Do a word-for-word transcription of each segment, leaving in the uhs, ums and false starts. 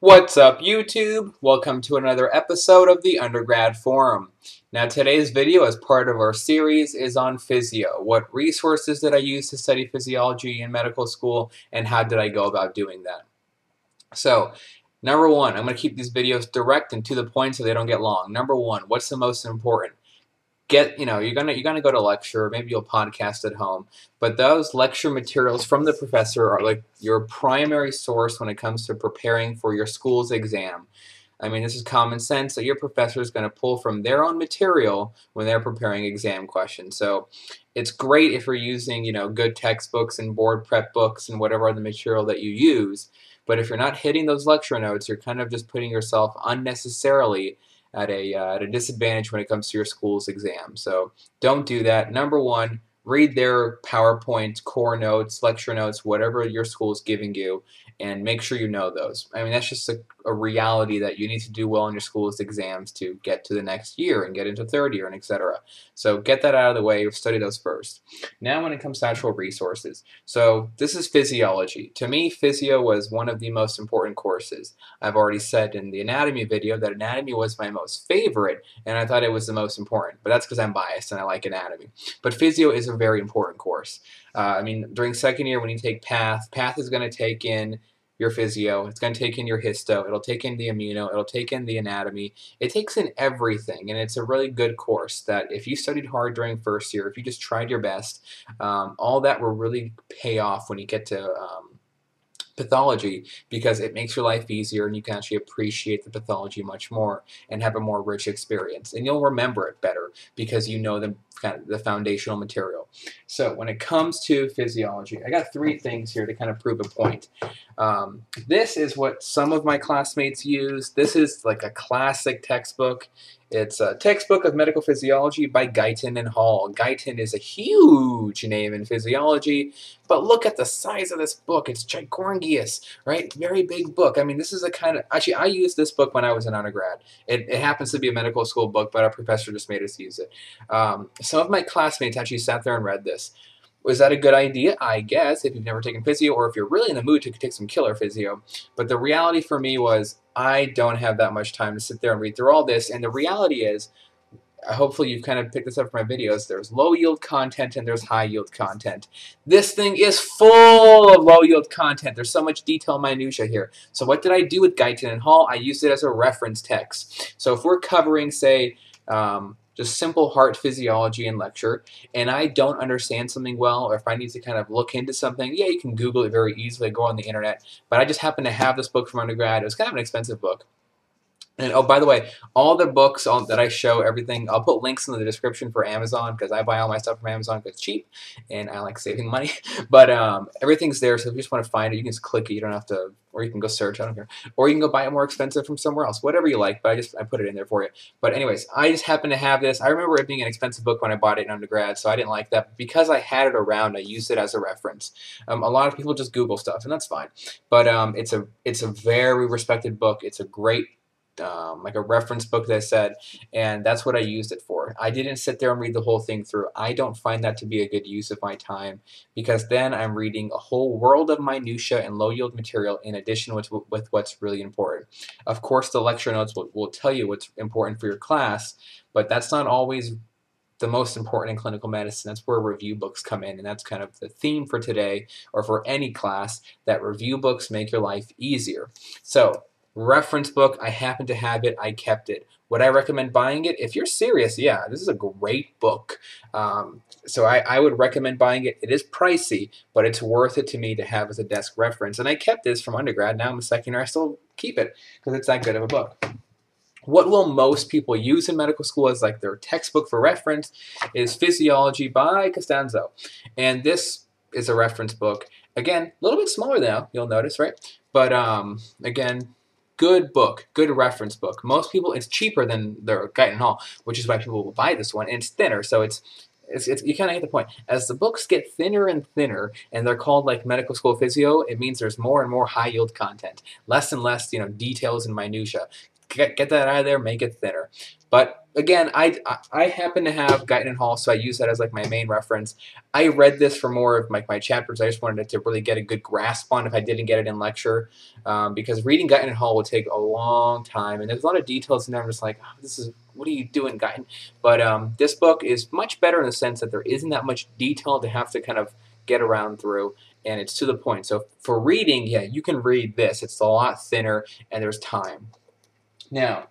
What's up, YouTube? Welcome to another episode of the Undergrad Forum. Now, today's video, as part of our series, is on physio. What resources did I use to study physiology in medical school, and how did I go about doing that? So, number one, I'm going to keep these videos direct and to the point so they don't get long. Number one, what's the most important? Get, you know, you're gonna you're gonna go to lecture, maybe you'll podcast at home, but those lecture materials from the professor are like your primary source when it comes to preparing for your school's exam. I mean, this is common sense that your professor is going to pull from their own material when they're preparing exam questions. So it's great if you're using, you know, good textbooks and board prep books and whatever other material that you use, but if you're not hitting those lecture notes, you're kind of just putting yourself unnecessarily At a, uh, at a disadvantage when it comes to your school's exam. So don't do that. Number one, read their PowerPoint, core notes, lecture notes, whatever your school is giving you, and make sure you know those. I mean, that's just a, a reality that you need to do well in your school's exams to get to the next year and get into third year and et cetera. So get that out of the way, study those first. Now when it comes to actual resources. So this is physiology. To me, physio was one of the most important courses. I've already said in the anatomy video that anatomy was my most favorite, and I thought it was the most important, but that's because I'm biased and I like anatomy. But physio is a very important course. Uh, I mean, during second year when you take Path, Path is going to take in your physio, it's going to take in your histo, it'll take in the immuno, it'll take in the anatomy, it takes in everything, and it's a really good course that if you studied hard during first year, if you just tried your best, um, all that will really pay off when you get to um, pathology, because it makes your life easier and you can actually appreciate the pathology much more and have a more rich experience, and you'll remember it better because you know the kind of the foundational material. So when it comes to physiology, I got three things here to kind of prove a point. Um, this is what some of my classmates use. This is like a classic textbook. It's a textbook of medical physiology by Guyton and Hall. Guyton is a huge name in physiology, but look at the size of this book. It's ginormous, right? Very big book. I mean, this is a kind of, actually, I used this book when I was an undergrad. It, it happens to be a medical school book, but our professor just made us use it. Um, some of my classmates actually sat there and read this. Was that a good idea? I guess, if you've never taken physio, or if you're really in the mood to take some killer physio. But the reality for me was, I don't have that much time to sit there and read through all this. And the reality is, hopefully you've kind of picked this up from my videos, there's low-yield content and there's high-yield content. This thing is full of low-yield content. There's so much detail minutia here. So what did I do with Guyton and Hall? I used it as a reference text. So if we're covering, say, um, just simple heart physiology in lecture, and I don't understand something well, or if I need to kind of look into something, yeah, you can Google it very easily, go on the internet, but I just happen to have this book from undergrad. It was kind of an expensive book. And oh, by the way, all the books all, that I show, everything, I'll put links in the description for Amazon, because I buy all my stuff from Amazon because it's cheap, and I like saving money, but um, everything's there, so if you just want to find it, you can just click it, you don't have to, or you can go search, I don't care. Or you can go buy it more expensive from somewhere else, whatever you like, but I just I put it in there for you. But anyways, I just happen to have this. I remember it being an expensive book when I bought it in undergrad, so I didn't like that. But because I had it around, I used it as a reference. Um, a lot of people just Google stuff, and that's fine. But um, it's a it's a very respected book. It's a great Um, like a reference book that I said, and that's what I used it for. I didn't sit there and read the whole thing through. I don't find that to be a good use of my time, because then I'm reading a whole world of minutia and low-yield material in addition with, with what's really important. Of course, the lecture notes will, will tell you what's important for your class, but that's not always the most important in clinical medicine. That's where review books come in, and that's kind of the theme for today, or for any class, that review books make your life easier. So, reference book, I happen to have it, I kept it. Would I recommend buying it? If you're serious, yeah, this is a great book. Um, so I, I would recommend buying it. It is pricey, but it's worth it to me to have as a desk reference. And I kept this from undergrad. Now I'm a second year, I still keep it because it's that good of a book. What will most people use in medical school as like their textbook for reference is Physiology by Costanzo. And this is a reference book. Again, a little bit smaller now, you'll notice, right? But um, again, good book, good reference book. Most people, it's cheaper than the Guyton Hall, which is why people will buy this one, and it's thinner, so it's, it's, it's you kind of get the point. As the books get thinner and thinner, and they're called like medical school physio, it means there's more and more high-yield content, less and less, you know, details and minutia. Get, get that out of there, make it thinner. But again, I, I happen to have Guyton and Hall, so I use that as like my main reference. I read this for more of my, my chapters. I just wanted to really get a good grasp on if I didn't get it in lecture, um, because reading Guyton and Hall will take a long time, and there's a lot of details in there. I'm just like, oh, this is, what are you doing, Guyton? But um, this book is much better in the sense that there isn't that much detail to have to kind of get around through, and it's to the point. So for reading, yeah, you can read this. It's a lot thinner, and there's time. Now,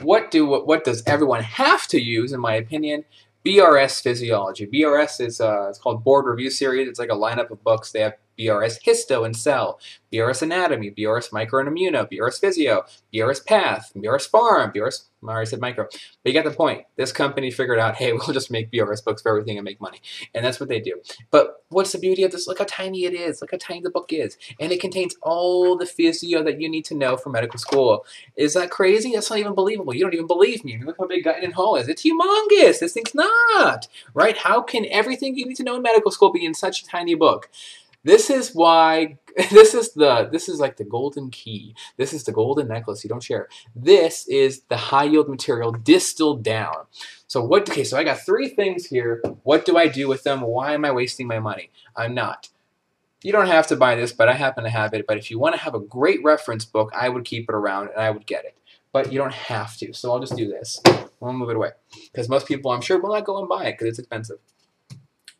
what do what, what does everyone have to use, in my opinion? B R S Physiology. B R S is uh, it's called Board Review Series. It's like a lineup of books. They have B R S Histo and Cell, B R S Anatomy, B R S Micro and Immuno, B R S Physio, B R S Path, B R S Farm, B R S, I already said Micro, but you get the point. This company figured out, hey, we'll just make B R S books for everything and make money, and that's what they do. But what's the beauty of this? Look how tiny it is, look how tiny the book is, and it contains all the physio that you need to know for medical school. Is that crazy? That's not even believable. You don't even believe me. Look how big Guyton and Hall is. It's humongous. This thing's not, right? How can everything you need to know in medical school be in such a tiny book? This is why, this is the, this is like the golden key. This is the golden necklace you don't share. This is the high yield material distilled down. So what, okay, so I got three things here. What do I do with them? Why am I wasting my money? I'm not. You don't have to buy this, but I happen to have it. But if you want to have a great reference book, I would keep it around and I would get it. But you don't have to, so I'll just do this. I'll move it away. Because most people, I'm sure, will not go and buy it because it's expensive.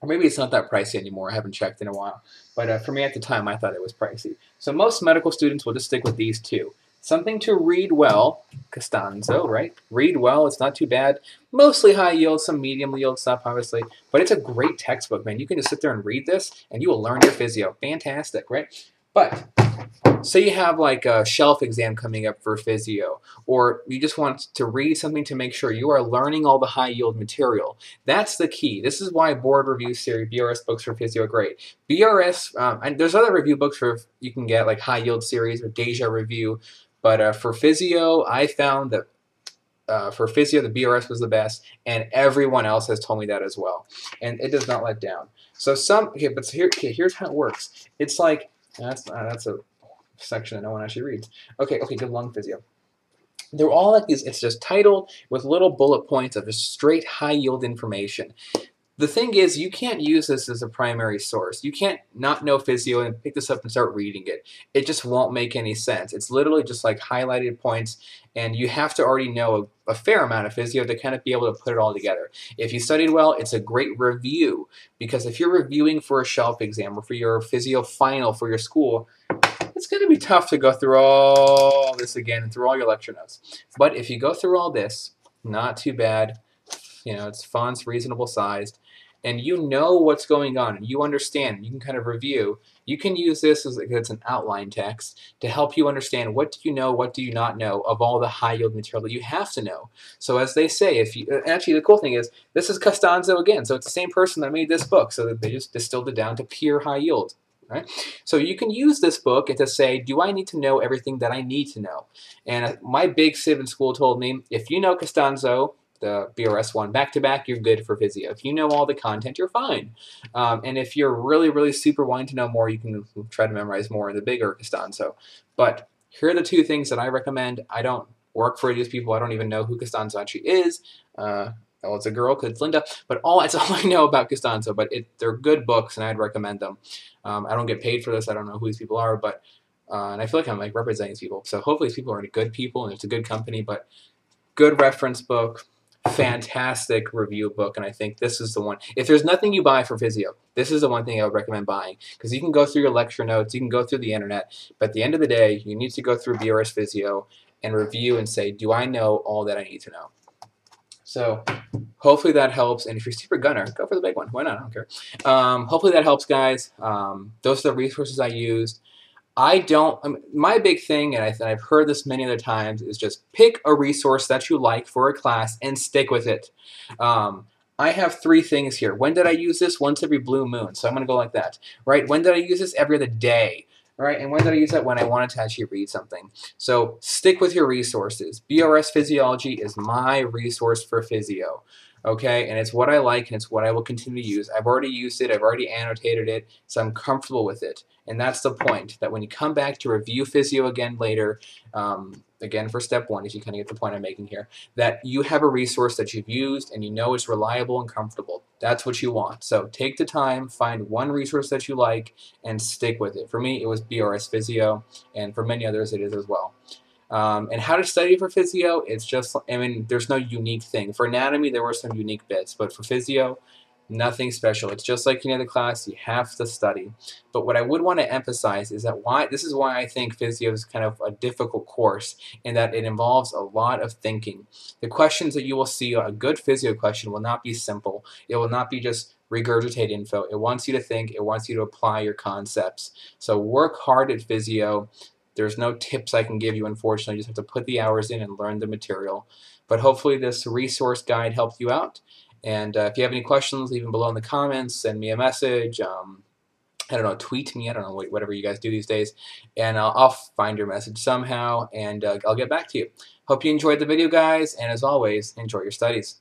Or maybe it's not that pricey anymore. I haven't checked in a while. But uh, for me at the time, I thought it was pricey. So most medical students will just stick with these two. Something to read well, Costanzo, right? Read well, it's not too bad. Mostly high yield, some medium yield stuff, obviously. But it's a great textbook, man. You can just sit there and read this, and you will learn your physio. Fantastic, right? But say you have like a shelf exam coming up for physio, or you just want to read something to make sure you are learning all the high yield material. That's the key. This is why Board Review Series, B R S Books for Physio are great. B R S, um, and there's other review books for you can get, like High Yield Series or Deja Review, but uh, for physio, I found that uh, for physio, the B R S was the best, and everyone else has told me that as well. And it does not let down. So some, okay, but here, okay, here's how it works. It's like, that's, uh, that's a section that no one actually reads. Okay, okay, good lung physio. They're all like these, it's just titled with little bullet points of just straight high yield information. The thing is, you can't use this as a primary source. You can't not know physio and pick this up and start reading it. It just won't make any sense. It's literally just like highlighted points, and you have to already know a, a fair amount of physio to kind of be able to put it all together. If you studied well, it's a great review, because if you're reviewing for a shelf exam or for your physio final for your school, it's going to be tough to go through all this again and through all your lecture notes. But if you go through all this, not too bad. You know, it's font's reasonable sized, and you know what's going on, and you understand, you can kind of review. You can use this as it's an outline text to help you understand what do you know, what do you not know of all the high yield material that you have to know. So as they say, if you, actually the cool thing is, this is Costanzo again, so it's the same person that made this book, so that they just distilled it down to pure high yield. Right? So you can use this book to say, do I need to know everything that I need to know? And my big sieve in school told me, if you know Costanzo, the B R S one back-to-back, you're good for physio. If you know all the content, you're fine. Um, and if you're really, really super wanting to know more, you can try to memorize more in the bigger Costanzo. But here are the two things that I recommend. I don't work for these people. I don't even know who Costanzo actually is. Uh, well, it's a girl, because it's Linda. But all, that's all I know about Costanzo. But it, they're good books, and I'd recommend them. Um, I don't get paid for this. I don't know who these people are. But uh, and I feel like I'm like representing these people. So hopefully these people are good people, and it's a good company. But good reference book. Fantastic review book, and I think this is the one. If there's nothing you buy for physio, this is the one thing I would recommend buying, because you can go through your lecture notes, you can go through the internet, but at the end of the day, you need to go through B R S Physio and review and say, do I know all that I need to know? So hopefully that helps, and if you're super gunner, go for the big one. Why not? I don't care. Um, hopefully that helps, guys. Um, those are the resources I used. I don't, um, my big thing, and I th I've heard this many other times, is just pick a resource that you like for a class and stick with it. Um, I have three things here. When did I use this? Once every blue moon. So I'm going to go like that. Right? When did I use this? Every other day. All right, and when did I use that? When I wanted to actually read something. So stick with your resources. B R S Physiology is my resource for physio. okay? And it's what I like, and it's what I will continue to use. I've already used it, I've already annotated it, so I'm comfortable with it. And that's the point, that when you come back to review physio again later, um, again for step one, if you kind of get the point I'm making here, that you have a resource that you've used and you know it's reliable and comfortable. That's what you want. So take the time, find one resource that you like, and stick with it. For me, it was B R S Physio, and for many others it is as well. Um, and how to study for physio, it's just, I mean, there's no unique thing. For anatomy, there were some unique bits, but for physio, nothing special. It's just like any other class, you have to study. But what I would want to emphasize is that why this is why I think physio is kind of a difficult course, in that it involves a lot of thinking. The questions that you will see, a good physio question will not be simple. It will not be just regurgitate info. It wants you to think. It wants you to apply your concepts. So work hard at physio. There's no tips I can give you, unfortunately. You just have to put the hours in and learn the material. But hopefully this resource guide helped you out. And uh, if you have any questions, leave them below in the comments, send me a message, um, I don't know, tweet me, I don't know, whatever you guys do these days, and I'll, I'll find your message somehow, and uh, I'll get back to you. Hope you enjoyed the video, guys, and as always, enjoy your studies.